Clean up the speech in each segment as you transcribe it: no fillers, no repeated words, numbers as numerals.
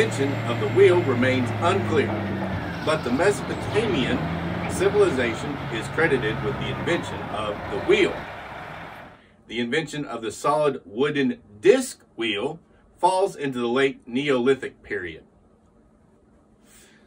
invention of the wheel remains unclear, but the Mesopotamian civilization is credited with the invention of the wheel. The invention of the solid wooden disc wheel falls into the late Neolithic period.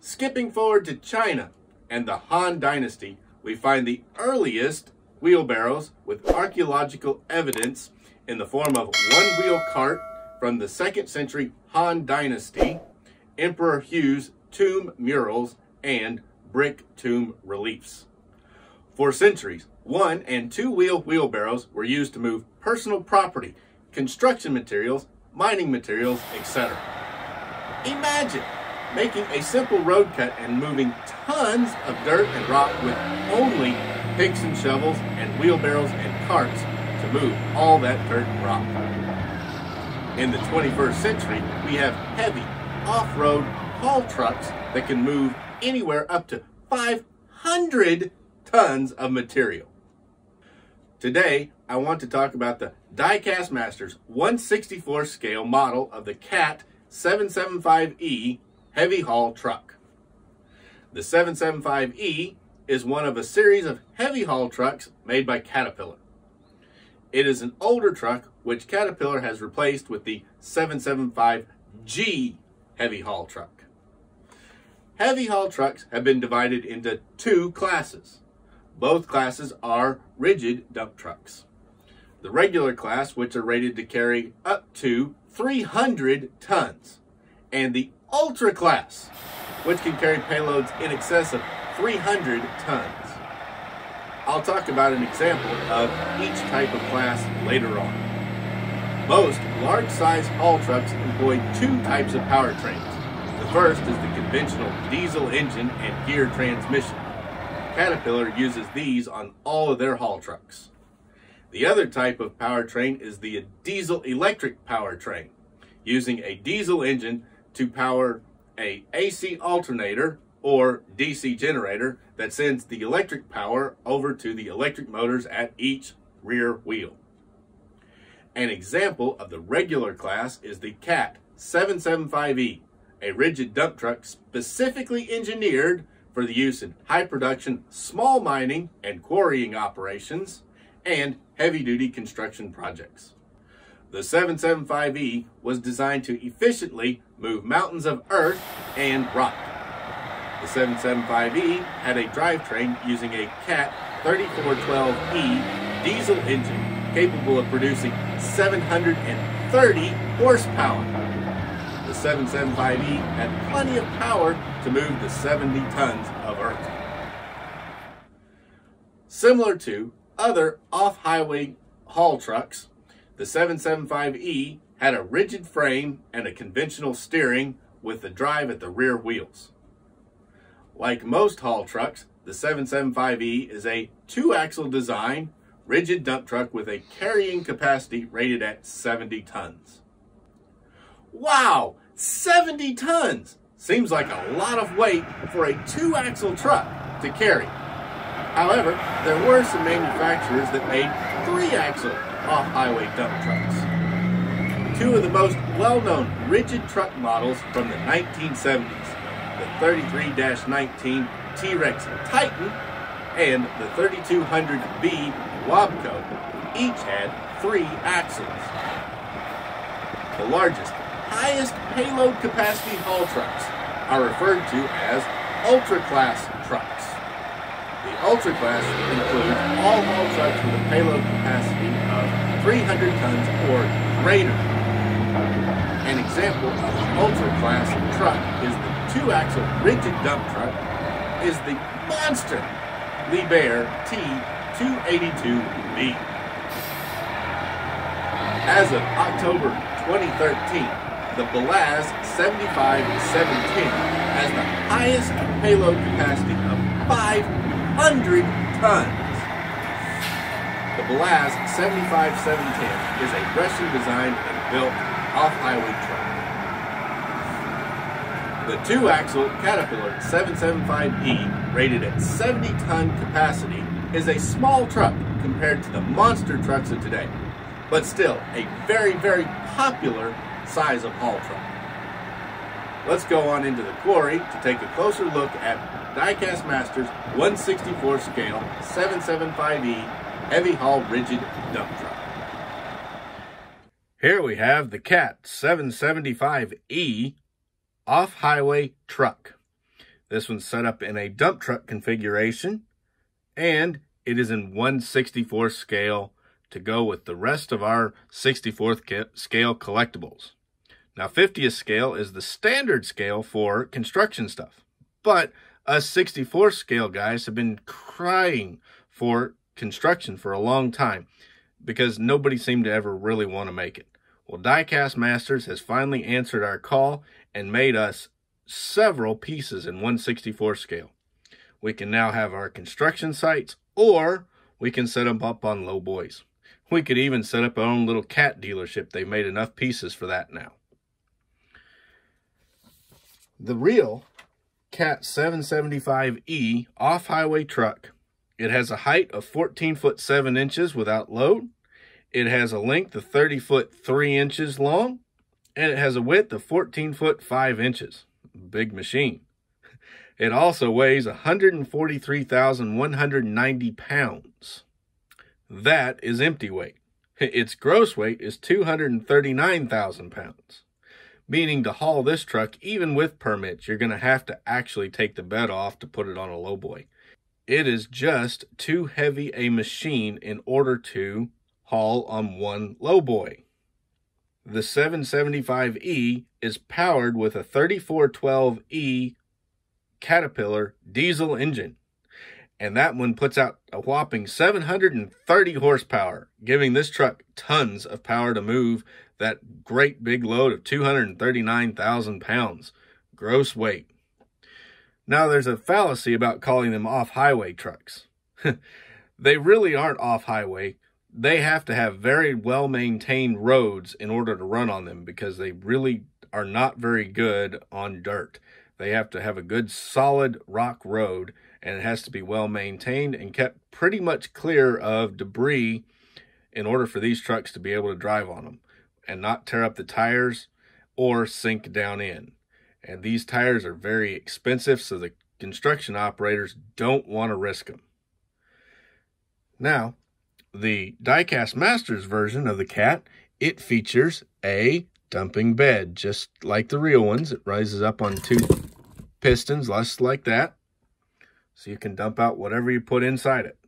Skipping forward to China and the Han Dynasty, we find the earliest wheelbarrows with archaeological evidence in the form of one-wheel cart from the 2nd century Han Dynasty, Emperor Hu's tomb murals, and brick tomb reliefs. For centuries, one- and two-wheel wheelbarrows were used to move personal property, construction materials, mining materials, etc. Imagine making a simple road cut and moving tons of dirt and rock with only picks and shovels and wheelbarrows and carts to move all that dirt and rock. In the 21st century, we have heavy off-road haul trucks that can move anywhere up to 500 tons of material. Today, I want to talk about the Diecast Masters 1/64 scale model of the CAT 775E heavy haul truck. The 775E is one of a series of heavy haul trucks made by Caterpillar. It is an older truck which Caterpillar has replaced with the 775G heavy haul truck. Heavy haul trucks have been divided into two classes. Both classes are rigid dump trucks. The regular class, which are rated to carry up to 300 tons, and the Ultra class, which can carry payloads in excess of 300 tons. I'll talk about an example of each type of class later on. Most large-size haul trucks employ two types of powertrains. The first is the conventional diesel engine and gear transmission. Caterpillar uses these on all of their haul trucks. The other type of powertrain is the diesel-electric powertrain, using a diesel engine to power an AC alternator or DC generator that sends the electric power over to the electric motors at each rear wheel. An example of the regular class is the CAT 775E, a rigid dump truck specifically engineered for the use in high production, small mining and quarrying operations, and heavy duty construction projects. The 775E was designed to efficiently move mountains of earth and rock. The 775E had a drivetrain using a Cat 3412E diesel engine capable of producing 730 horsepower. The 775E had plenty of power to move the 70 tons of earth. Similar to other off-highway haul trucks, the 775E had a rigid frame and a conventional steering with the drive at the rear wheels. Like most haul trucks, the 775E is a two-axle design, rigid dump truck with a carrying capacity rated at 70 tons. Wow, 70 tons! Seems like a lot of weight for a two-axle truck to carry. However, there were some manufacturers that made three-axle off-highway dump trucks. Two of the most well-known rigid truck models from the 1970s, the 33-19 T-Rex Titan and the 3200B Wabco, each had three axles. The largest, highest payload capacity haul trucks are referred to as ultra-class trucks. The ultra class includes all haul trucks with a payload capacity of 300 tons or greater. An example of an ultra-class truck is the two-axle rigid dump truck is the monster Liebherr T282B. As of October 2013, the Belaz 75710 has the highest payload capacity of 500 tons. The Belaz 75710 is a Russian-designed and built off-highway truck. The two-axle Caterpillar 775E, rated at 70-ton capacity, is a small truck compared to the monster trucks of today, but still a very, very popular size of haul truck. Let's go on into the quarry to take a closer look at Diecast Masters 1/64 scale 775E heavy haul rigid dump truck. Here we have the CAT 775E off-highway truck. This one's set up in a dump truck configuration, and it is in 1/64 scale to go with the rest of our 64th scale collectibles. Now, 50th scale is the standard scale for construction stuff, but us 64th scale guys have been crying for construction for a long time because nobody seemed to ever really want to make it. Well, Diecast Masters has finally answered our call and made us several pieces in 1/64 scale. We can now have our construction sites, or we can set them up on low boys. We could even set up our own little cat dealership. They've made enough pieces for that now. The real CAT 775E off-highway truck. It has a height of 14'7" without load. It has a length of 30'3" long. And it has a width of 14'5". Big machine. It also weighs 143,190 pounds. That is empty weight. Its gross weight is 239,000 pounds. Meaning, to haul this truck, even with permits, you're going to have to actually take the bed off to put it on a lowboy. It is just too heavy a machine in order to haul on one lowboy. The 775E is powered with a 3412E Caterpillar diesel engine, and that one puts out a whopping 730 horsepower, giving this truck tons of power to move that great big load of 239,000 pounds, gross weight. Now, there's a fallacy about calling them off-highway trucks. They really aren't off-highway. They have to have very well-maintained roads in order to run on them, because they really are not very good on dirt. They have to have a good solid rock road, and it has to be well-maintained and kept pretty much clear of debris in order for these trucks to be able to drive on them and not tear up the tires or sink down in. And these tires are very expensive, so the construction operators don't want to risk them. Now, the Diecast Masters version of the CAT, it features a dumping bed, just like the real ones. It rises up on two pistons, just like that, so you can dump out whatever you put inside it.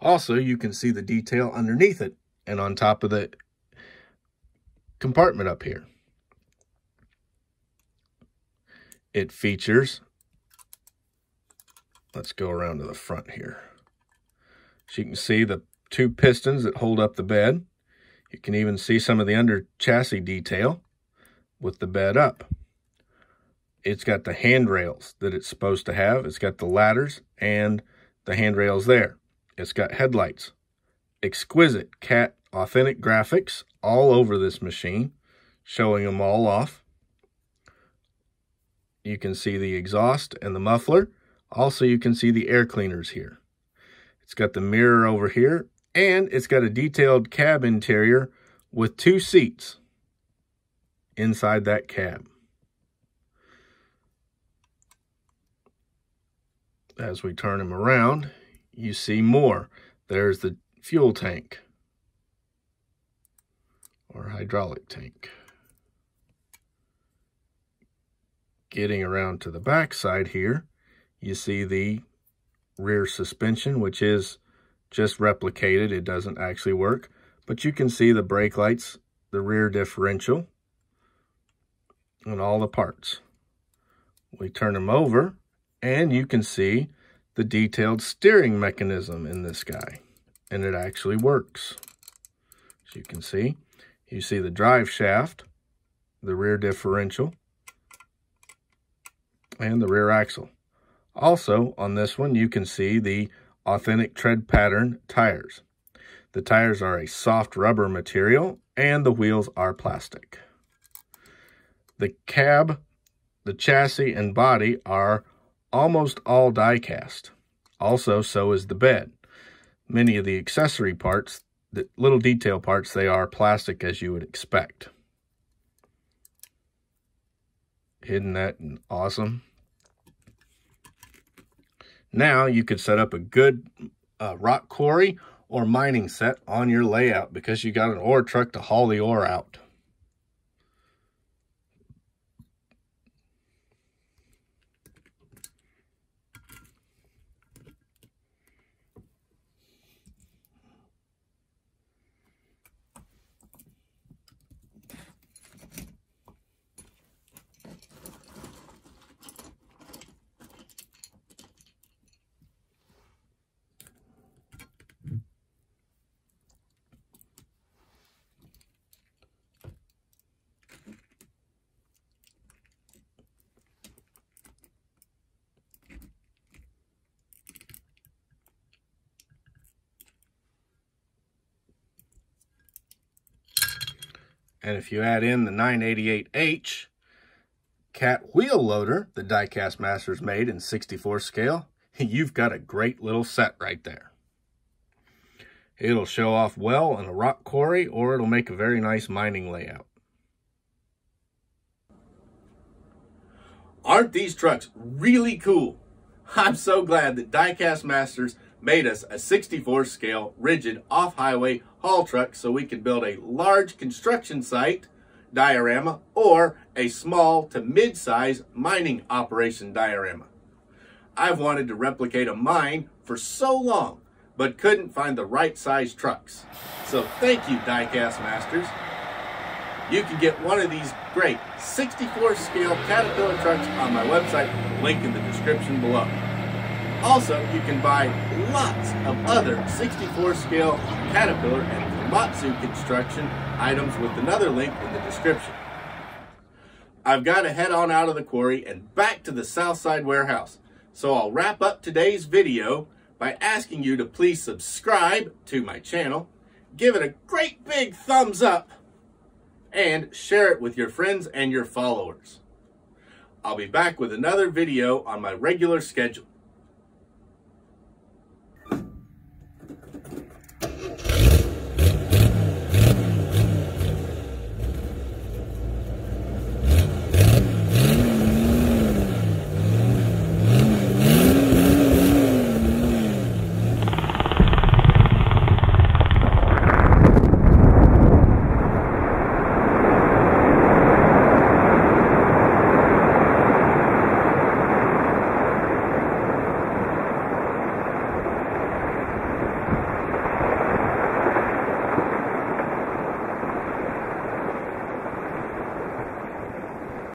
Also, you can see the detail underneath it and on top of the compartment up here. It features, let's go around to the front here, so you can see the two pistons that hold up the bed. You can even see some of the under chassis detail with the bed up. It's got the handrails that it's supposed to have. It's got the ladders and the handrails there. It's got headlights. Exquisite CAT authentic graphics all over this machine, showing them all off. You can see the exhaust and the muffler. Also, you can see the air cleaners here. It's got the mirror over here, and it's got a detailed cab interior with two seats inside that cab. As we turn him around, you see more. There's the fuel tank, or hydraulic tank. Getting around to the back side here, you see the rear suspension, which is just replicated. It doesn't actually work, but you can see the brake lights, the rear differential, and all the parts. We turn them over, and you can see the detailed steering mechanism in this guy, and it actually works. As you can see, you see the drive shaft, the rear differential, and the rear axle. Also, on this one, you can see the authentic tread pattern tires. The tires are a soft rubber material, and the wheels are plastic. The cab, the chassis, and body are almost all die cast. Also, so is the bed. Many of the accessory parts, the little detail parts, they are plastic, as you would expect. Isn't that awesome? Now you could set up a good rock quarry or mining set on your layout because you got an ore truck to haul the ore out. And if you add in the 988H Cat wheel loader the Diecast Masters made in 64 scale, you've got a great little set right there. It'll show off well in a rock quarry, or it'll make a very nice mining layout. Aren't these trucks really cool? I'm so glad that Diecast Masters made us a 64 scale rigid off-highway haul truck so we could build a large construction site diorama or a small to mid-size mining operation diorama. I've wanted to replicate a mine for so long, but couldn't find the right size trucks. So thank you, Diecast Masters. You can get one of these great 64 scale Caterpillar trucks on my website, link in the description below. Also, you can buy lots of other 64-scale Caterpillar and Komatsu construction items with another link in the description. I've got to head on out of the quarry and back to the Southside warehouse, so I'll wrap up today's video by asking you to please subscribe to my channel, give it a great big thumbs up, and share it with your friends and your followers. I'll be back with another video on my regular schedule.